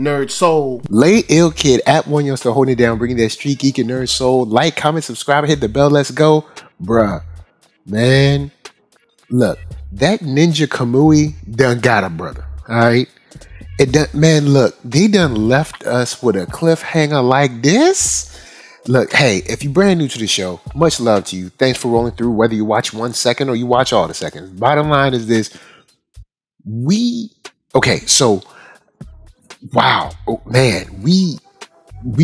Nerd Soul. Late Ill Kid at One Youngster holding it down, bringing that street geek and nerd soul. Like, comment, subscribe, hit the bell. Let's go, bruh. Man, look, that Ninja Kamui done got a brother. All right, it done. Man, look, they done left us with a cliffhanger like this. Look, hey, if you're brand new to the show, much love to you. Thanks for rolling through, whether you watch 1 second or you watch all the seconds. Bottom line is this. Wow, oh, man, we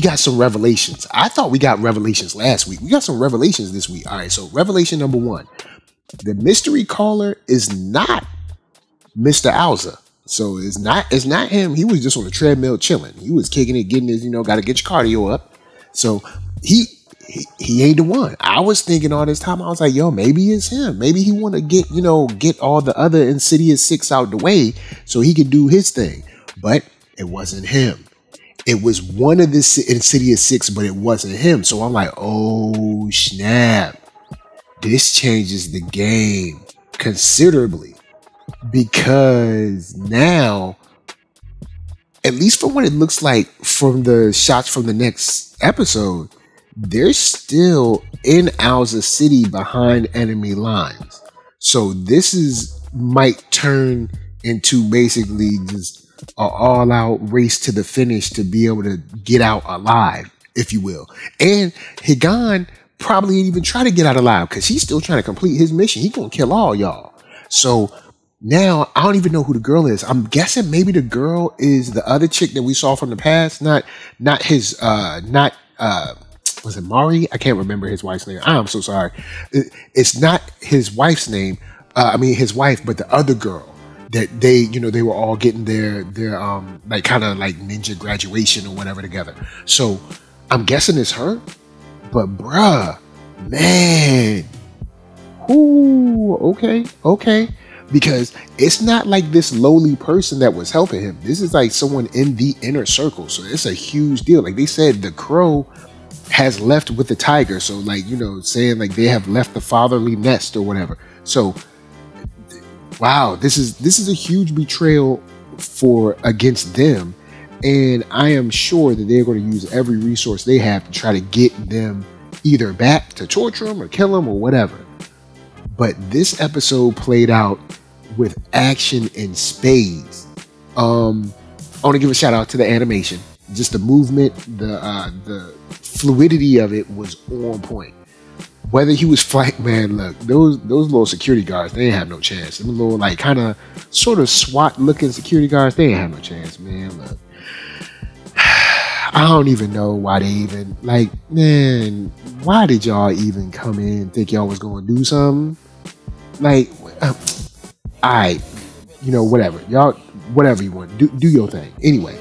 got some revelations. I thought we got revelations last week. We got some revelations this week. All right, so revelation number one. The mystery caller is not Mr. Alza. So it's not him. He was just on the treadmill chilling. He was kicking it, getting his, you know, got to get your cardio up. So he ain't the one. I was thinking all this time, I was like, yo, maybe it's him. Maybe he want to get, you know, get all the other insidious six out the way so he could do his thing. But it wasn't him. It was one of the insidious six, but it wasn't him. So I'm like, oh, snap. This changes the game considerably because now, at least from what it looks like from the shots from the next episode, they're still in Alza City behind enemy lines. So this is might turn into basically just an all-out race to the finish to be able to get out alive, if you will. And Higan probably didn't even try to get out alive because he's still trying to complete his mission. He's going to kill all y'all. So now I don't even know who the girl is. I'm guessing maybe the girl is the other chick that we saw from the past, not his, was it Mari? I can't remember his wife's name. I'm so sorry. It's not his wife's name. I mean, his wife, but the other girl that they, you know, they were all getting their like kind of like ninja graduation or whatever together. So I'm guessing it's her, but bruh, man. Ooh, okay. Because it's not like this lowly person that was helping him. This is like someone in the inner circle. So it's a huge deal. Like they said, the crow has left with the tiger. So like, you know, saying like they have left the fatherly nest or whatever. So wow, this is a huge betrayal for against them, and I am sure that they're going to use every resource they have to try to get them either back to torture them or kill them or whatever. But this episode played out with action in spades. I want to give a shout out to the animation. Just the movement, the fluidity of it was on point. Whether he was flank, man, look, those little security guards, they ain't have no chance. Them little, like, kind of, sort of SWAT-looking security guards, they ain't have no chance, man, look. I don't even know why they even, like, man, why did y'all even come in and think y'all was going to do something? Like, alright, you know, whatever. Y'all, whatever you want, do your thing. Anyway.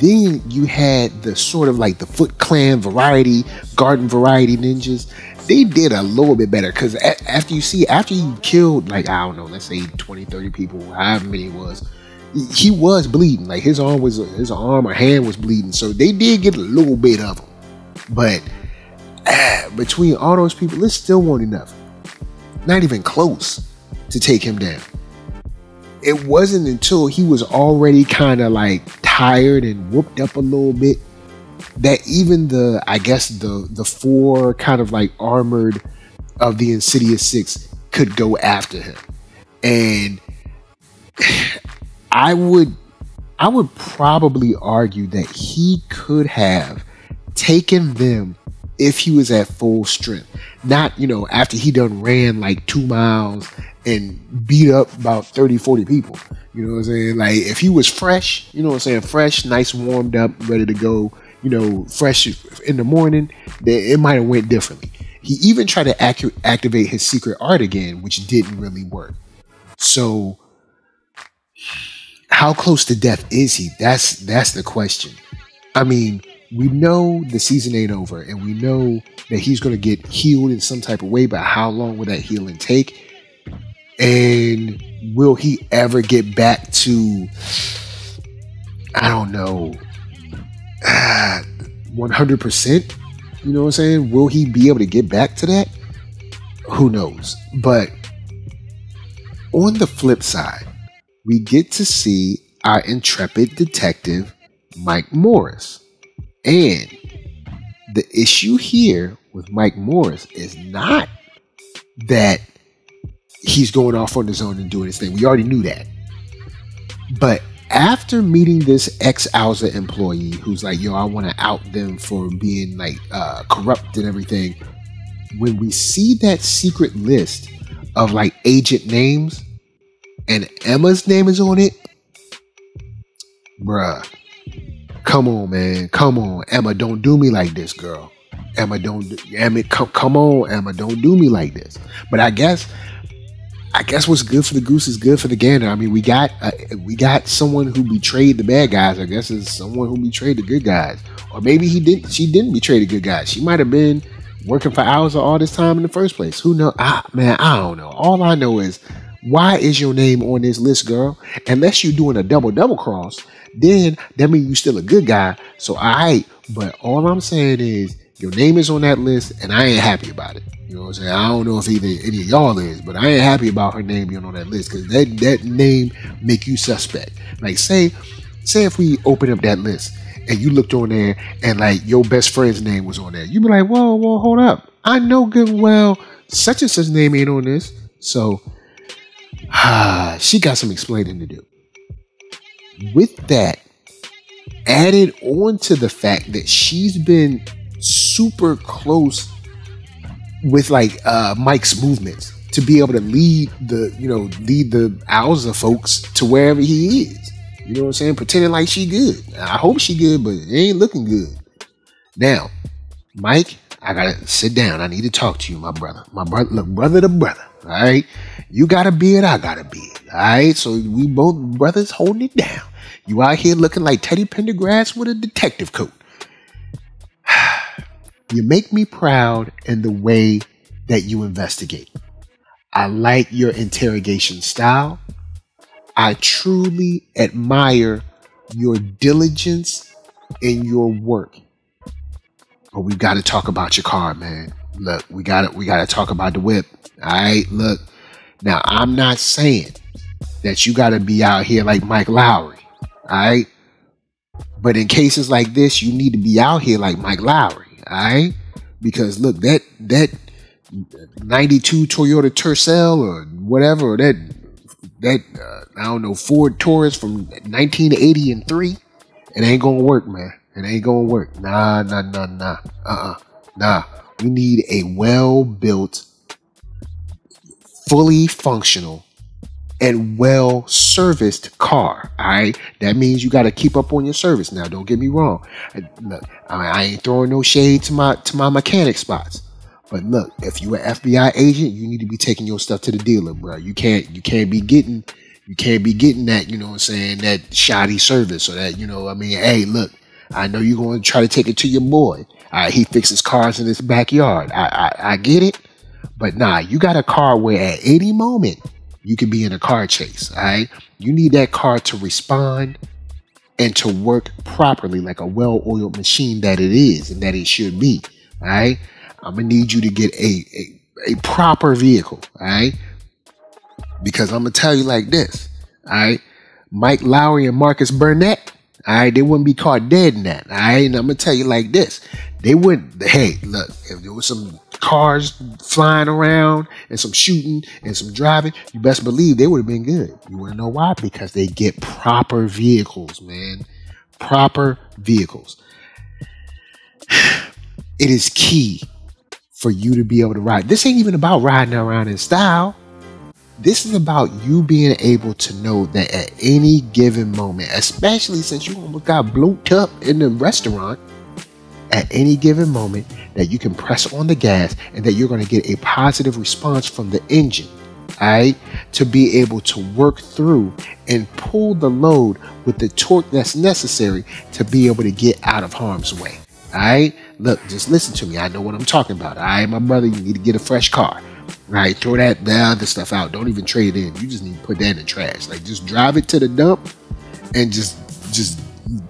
Then you had the sort of like the Foot Clan variety, garden variety ninjas. They did a little bit better because after you killed, like, I don't know, let's say 20, 30 people, however many it was, he was bleeding. Like his arm or hand was bleeding. So they did get a little bit of him. But between all those people, it still wasn't enough. Not even close to take him down. It wasn't until he was already kind of like tired and whooped up a little bit that even the four kind of like armored of the Insidious Six could go after him. And I would probably argue that he could have taken them if he was at full strength. Not, you know, after he done ran like 2 miles and beat up about 30, 40 people. You know what I'm saying? Like, if he was fresh, you know what I'm saying? Fresh, nice, warmed up, ready to go, you know, fresh in the morning, then it might have went differently. He even tried to activate his secret art again, which didn't really work. So, how close to death is he? That's the question. I mean, we know the season ain't over, and we know that he's going to get healed in some type of way, but how long will that healing take? And will he ever get back to, I don't know, 100%? You know what I'm saying? Will he be able to get back to that? Who knows? But on the flip side, we get to see our intrepid detective, Mike Morris. And the issue here with Mike Morris is not that he's going off on his own and doing his thing. We already knew that. But after meeting this ex-Alza employee who's like, yo, I want to out them for being like corrupt and everything, when we see that secret list of like agent names and Emma's name is on it, bruh, come on, man. Come on, Emma, don't do me like this, girl. Emma, come on, Emma, don't do me like this. But I guess what's good for the goose is good for the gander. I mean, we got someone who betrayed the bad guys. I guess it's someone who betrayed the good guys, or maybe she didn't betray the good guys. She might have been working for hours all this time in the first place. Who knows? I don't know. All I know is, why is your name on this list, girl? Unless you're doing a double cross, then that means you're still a good guy. So alright, but all I'm saying is, your name is on that list, and I ain't happy about it. You know what I'm saying? I don't know if any of y'all is, but I ain't happy about her name being on that list, because that name make you suspect. Like, say if we open up that list, and you looked on there, and like your best friend's name was on there, you'd be like, whoa, hold up. I know good and well such and such name ain't on this. So, she got some explaining to do. With that, added on to the fact that she's been super close with like Mike's movements to be able to lead the Alza folks to wherever he is. You know what I'm saying? Pretending like she good. I hope she good, but it ain't looking good. Now, Mike, I gotta sit down. I need to talk to you, my brother. My brother, look, brother to brother. All right, you got a beard, I got a beard. All right, so we both brothers holding it down. You out here looking like Teddy Pendergrass with a detective coat. You make me proud in the way that you investigate. I like your interrogation style. I truly admire your diligence in your work. But we got to talk about your car, man. Look, we got to talk about the whip. All right, look. Now, I'm not saying that you got to be out here like Mike Lowry. All right? But in cases like this, you need to be out here like Mike Lowry. All right, because look, that 92 Toyota Tercel or whatever, or that I don't know, Ford Taurus from 1983, it ain't gonna work, man. It ain't gonna work. Nah. Nah. We need a well-built, fully functional, and well-serviced car, all right? That means you got to keep up on your service. Now, don't get me wrong. Look, I ain't throwing no shade to my mechanic spots, but look, if you an FBI agent, you need to be taking your stuff to the dealer, bro. You can't be getting that, you know what I'm saying, that shoddy service, or that, you know, I mean, hey, look, I know you're going to try to take it to your boy. All right, he fixes cars in his backyard. I get it, but nah, you got a car where at any moment you could be in a car chase, all right? You need that car to respond and to work properly like a well-oiled machine that it is and that it should be, all right? I'm going to need you to get a proper vehicle, all right? Because I'm going to tell you like this, all right? Mike Lowry and Marcus Burnett, all right, they wouldn't be caught dead in that, all right? And I'm going to tell you like this. They wouldn't, hey, look, if there was some cars flying around and some shooting and some driving, you best believe they would have been good. You want to know why? Because they get proper vehicles, man. Proper vehicles. It is key for you to be able to ride. This ain't even about riding around in style. This is about you being able to know that at any given moment, especially since you almost got bloated up in the restaurant, at any given moment that you can press on the gas and that you're going to get a positive response from the engine, all right, to be able to work through and pull the load with the torque that's necessary to be able to get out of harm's way, all right? Look, just listen to me. I know what I'm talking about, all right? My brother, you need to get a fresh car, right? Throw that other stuff out. Don't even trade it in. You just need to put that in the trash. Like, just drive it to the dump and just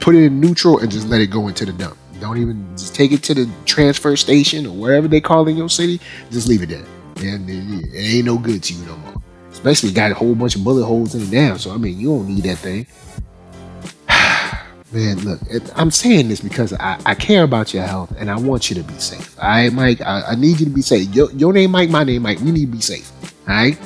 put it in neutral and just let it go into the dump. Don't even, just take it to the transfer station or wherever they call it in your city. Just leave it there. And it ain't no good to you no more. Especially got a whole bunch of bullet holes in it now. So, I mean, you don't need that thing. Man, look, I'm saying this because I care about your health and I want you to be safe. All right, Mike, I need you to be safe. Your name Mike, my name Mike. We need to be safe. All right?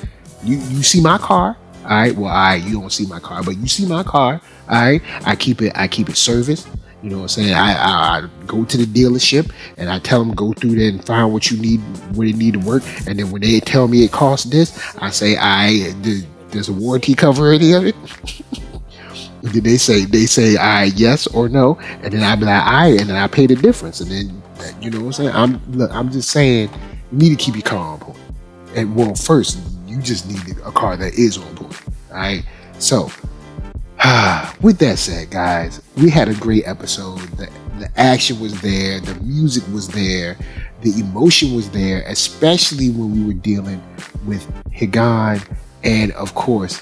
You see my car. All right. Well, you don't see my car, but you see my car. All right. I keep it serviced. You know what I'm saying? I go to the dealership and I tell them go through there and find what you need, what it need to work. And then when they tell me it costs this, I say, there's a warranty cover any of it. And then they say, yes or no. And then I be like, and then I pay the difference. And then, you know what I'm saying? I'm just saying, you need to keep your car on point. And well, first, you just need a car that is on point. All right. So, with that said, guys, we had a great episode. The action was there, the music was there, the emotion was there, especially when we were dealing with Higan and, of course,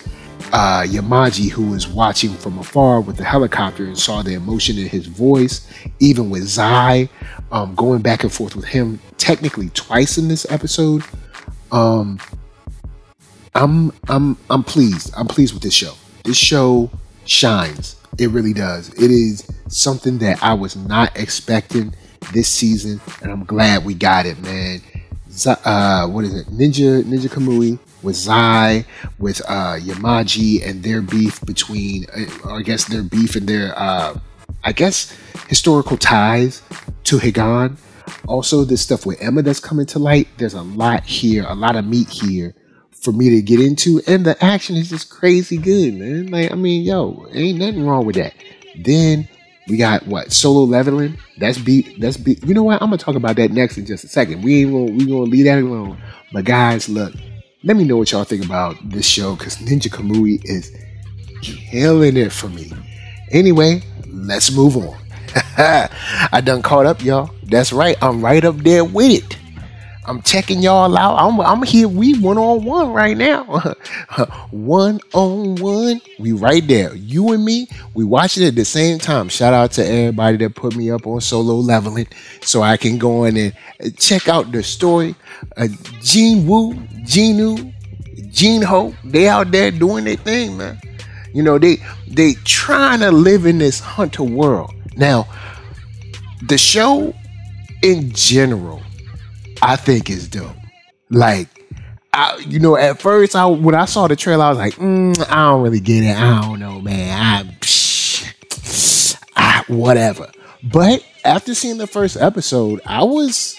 Yamaji, who was watching from afar with the helicopter and saw the emotion in his voice. Even with Zai, going back and forth with him technically twice in this episode. I'm pleased. I'm pleased with this show. This show shines. It really does. It is something that I was not expecting this season, and I'm glad we got it, man. What is it? Ninja Kamui with Zai, with Yamaji, and their beef between, or I guess their beef and their, I guess, historical ties to Higan. Also, this stuff with Emma that's coming to light. There's a lot here, a lot of meat here for me to get into, and the action is just crazy good, man. Like, I mean, yo, ain't nothing wrong with that. Then we got what? Solo Leveling. That's beat. You know what? I'm gonna talk about that next in just a second. We gonna leave that alone. But guys, look, let me know what y'all think about this show, because Ninja Kamui is killing it for me. Anyway, let's move on. I done caught up, y'all. That's right. I'm right up there with it. I'm checking y'all out. I'm here. We one-on-one right now. One-on-one. We right there. You and me, we watching it at the same time. Shout out to everybody that put me up on Solo Leveling so I can go in and check out the story. Jinwoo, Jinwoo, Jinho, they out there doing their thing, man. You know, they trying to live in this hunter world. Now, the show in general, I think it's dope. Like, you know, at first, when I saw the trailer, I was like, I don't really get it. I don't know, man. Whatever. But after seeing the first episode, I was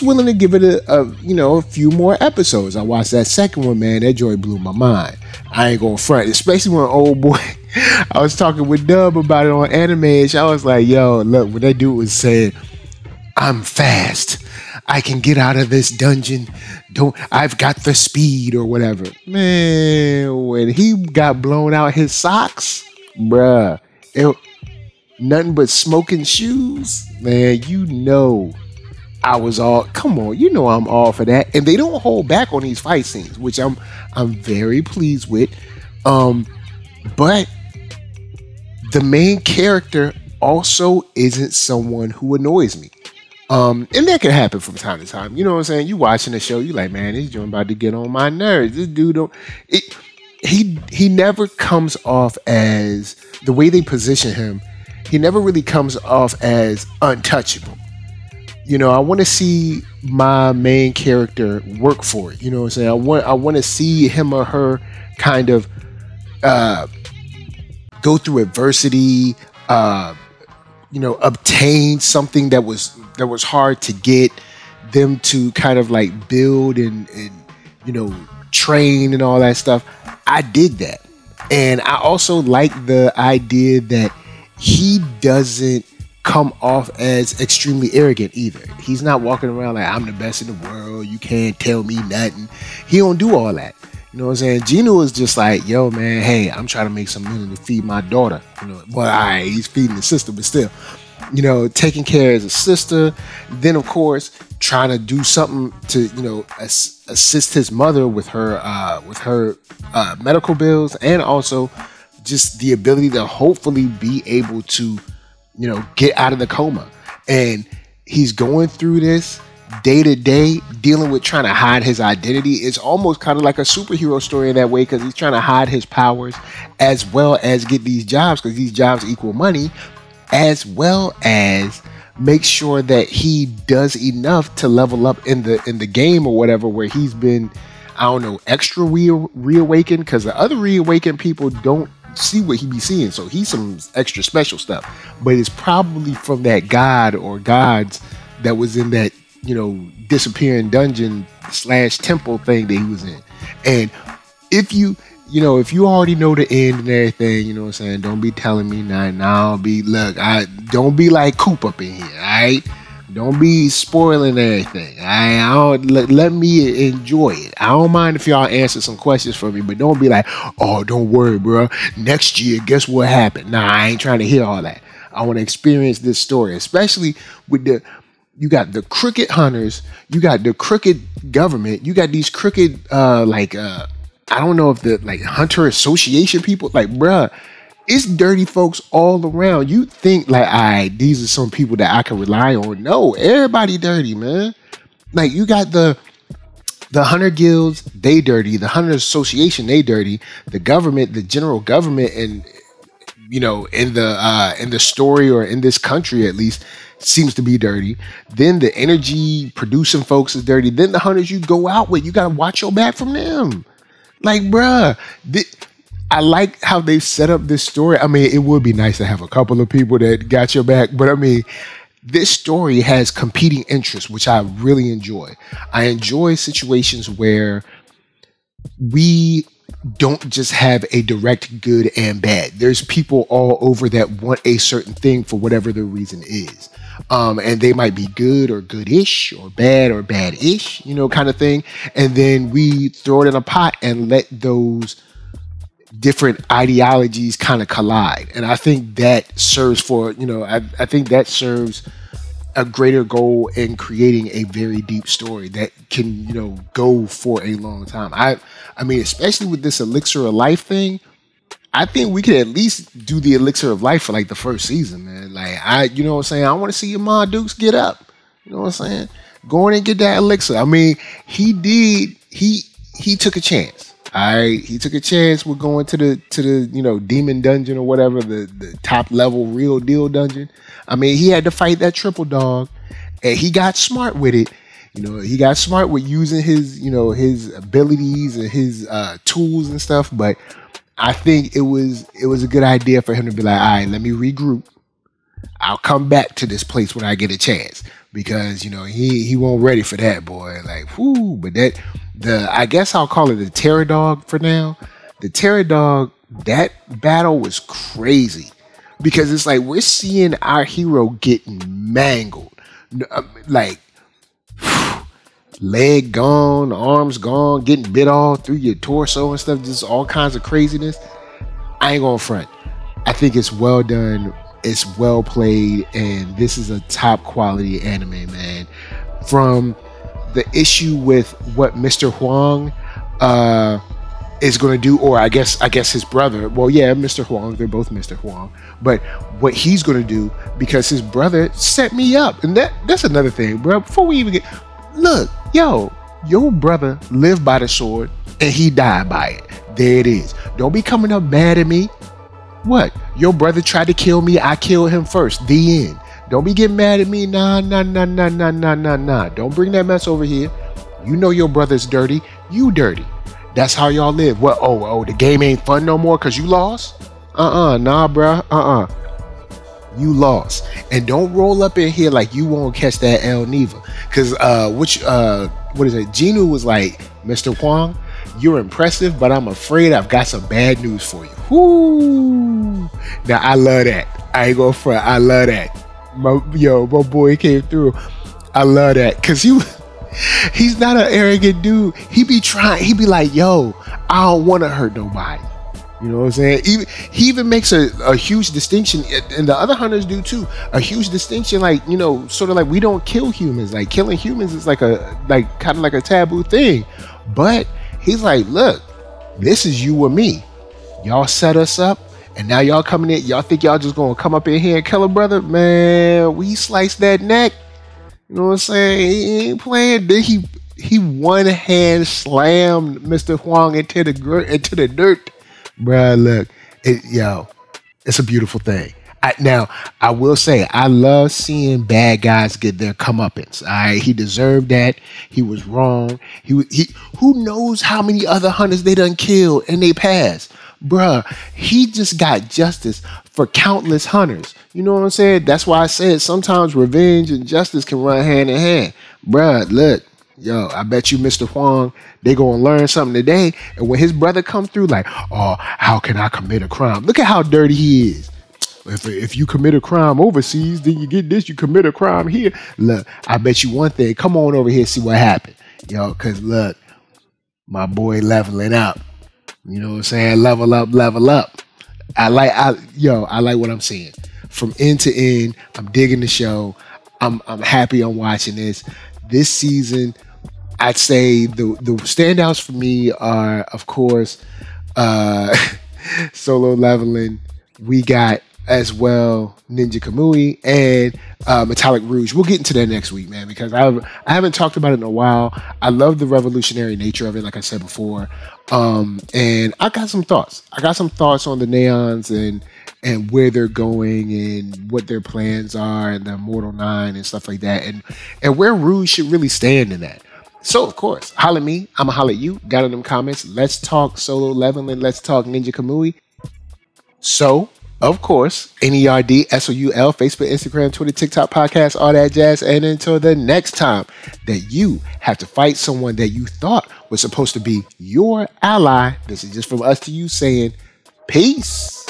willing to give it a few more episodes. I watched that second one, man. That joy blew my mind. I ain't gonna front, especially when old boy. I was talking with Dub about it on Anime. I was like, yo, look, when that dude was saying, I'm fast, I can get out of this dungeon, I've got the speed or whatever. Man, when he got blown out his socks, bruh, nothing but smoking shoes. Man, you know I was all, come on, you know I'm all for that. And they don't hold back on these fight scenes, which I'm very pleased with. But the main character also isn't someone who annoys me. And that can happen from time to time. You know what I'm saying? You watching the show, you like, man, this dude about to get on my nerves. This dude he never comes off as, the way they position him, he never really comes off as untouchable. You know, I want to see my main character work for it. You know what I'm saying? I want to see him or her kind of go through adversity, you know, obtain something that was hard to get, them to kind of like build and you know, train and all that stuff. I dig that. And I also like the idea that he doesn't come off as extremely arrogant either. He's not walking around like, I'm the best in the world, you can't tell me nothing. He don't do all that. You know what I'm saying? Gino is just like, yo, man, hey, I'm trying to make some money to feed my daughter. You know, well, he's feeding his sister, but still, you know, taking care of his sister. Then, of course, trying to do something to, you know, assist his mother with her medical bills, and also just the ability to hopefully be able to, you know, get out of the coma. And he's going through this. day to day dealing with trying to hide his identity. It's almost kind of like a superhero story in that way, because he's trying to hide his powers as well as get these jobs, because these jobs equal money, as well as make sure that he does enough to level up in the game or whatever, where he's been, I don't know, extra reawakened, because the other reawakened people don't see what he be seeing, so he's some extra special stuff. But it's probably from that god or gods that was in that, you know, disappearing dungeon / temple thing that he was in. And if you already know the end and everything, you know what I'm saying, don't be telling me nothing. Don't be like Coop up in here, all right? Don't be spoiling everything. Let me enjoy it. I don't mind if y'all answer some questions for me, but don't be like, oh, don't worry, bro, next year, guess what happened? Nah, I ain't trying to hear all that. I want to experience this story, especially with the, you got the crooked hunters, you got the crooked government, you got these crooked, I don't know if the, hunter association people, bruh, it's dirty folks all around. You think these are some people that I can rely on. No, everybody dirty, man. You got the hunter guilds, they dirty. The hunter association, they dirty. The government, the general government, and in the story, or in this country at least, seems to be dirty. Then the energy producing folks is dirty. Then the hunters you go out with, you gotta watch your back from them. Bruh, I like how they set up this story. I mean, it would be nice to have a couple of people that got your back, but I mean, this story has competing interests, which I really enjoy. I enjoy situations where we don't just have a direct good and bad. There's people all over that want a certain thing for whatever the reason is. And they might be good or good-ish or bad or bad-ish, kind of thing. And then we throw it in a pot and let those different ideologies kind of collide. And I think that serves serves a greater goal in creating a very deep story that can, go for a long time. I mean, especially with this elixir of life thing, I think we could at least do the elixir of life for the first season, man. You know what I'm saying? I want to see Yamaji Dukes get up. You know what I'm saying? Go in and get that elixir. I mean, he took a chance. All right, he took a chance with going to the demon dungeon or whatever, the top level real deal dungeon. I mean, he had to fight that triple dog, and he got smart with it. He got smart with using his his abilities and his tools and stuff. But I think it was a good idea for him to be like, all right, let me regroup. I'll come back to this place when I get a chance, because he wasn't ready for that, boy. Whoo! But I guess I'll call it the terror dog for now. The terror dog, that battle was crazy, because it's we're seeing our hero getting mangled, leg gone, arms gone, getting bit all through your torso and stuff, just all kinds of craziness. I ain't gonna front, I think it's well done, it's well played, and this is a top quality anime, man. From the issue with what Mr. Huang is going to do, or I guess his brother, Mr. Huang, they're both Mr. Huang, but what he's going to do, because his brother set me up, and that's another thing, bro. Before we even get, look, your brother lived by the sword and he died by it. There it is. Don't be coming up mad at me. What? Your brother tried to kill me. I killed him first. The end. Don't be getting mad at me. Nah. Don't bring that mess over here. Your brother's dirty. You dirty. That's how y'all live. What? Oh, the game ain't fun no more because you lost? Nah, bruh. You lost. And don't roll up in here like you won't catch that L neither. Because, what is it? Jinwoo was like, Mr. Huang, you're impressive, but I'm afraid I've got some bad news for you. Whoo! Now, I love that. I ain't gonna front. I love that. My boy came through. I love that, because he's not an arrogant dude. He be like, I don't want to hurt nobody. You know what I'm saying? He even makes a huge distinction, and the other hunters do too, a huge distinction, sort of like, we don't kill humans. Killing humans is kind of like a taboo thing. But he's like, look, this is you and me. Y'all set us up, and now y'all coming in, y'all think y'all just gonna come up in here and kill a brother? Man, we slice that neck. You know what I'm saying? He ain't playing. Then he one hand slammed Mr. Huang into the dirt, bruh. Look, it's a beautiful thing. I will say, I love seeing bad guys get their comeuppance. All right, he deserved that. He was wrong. He who knows how many other hunters they done killed and they passed, bruh. He just got justice for countless hunters. You know what I'm saying? That's why I said sometimes revenge and justice can run hand in hand, bruh. Look. Yo, I bet you Mr. Huang, they gonna learn something today. And when his brother comes through, like, oh, how can I commit a crime? Look at how dirty he is. If you commit a crime overseas, then you get this, you commit a crime here. Look, I bet you one thing. Come on over here and see what happened. Yo, because look, my boy leveling up. You know what I'm saying? Level up, level up. I like what I'm seeing. From end to end, I'm digging the show. I'm happy I'm watching this. This season, I'd say the standouts for me are, of course, Solo Leveling. We got, as well, Ninja Kamui and Metallic Rouge. We'll get into that next week, man, because I haven't talked about it in a while. I love the revolutionary nature of it, like I said before. And I got some thoughts. I got some thoughts on the Neons and where they're going and what their plans are and the Mortal Nine and stuff like that and where Rouge should really stand in that. So, of course, holla at me. I'm going to holla at you. Got in them comments. Let's talk Solo Leveling. Let's talk Ninja Kamui. So, of course, NERDSOUL, Facebook, Instagram, Twitter, TikTok, podcast, all that jazz. And until the next time that you have to fight someone that you thought was supposed to be your ally, this is just from us to you saying peace.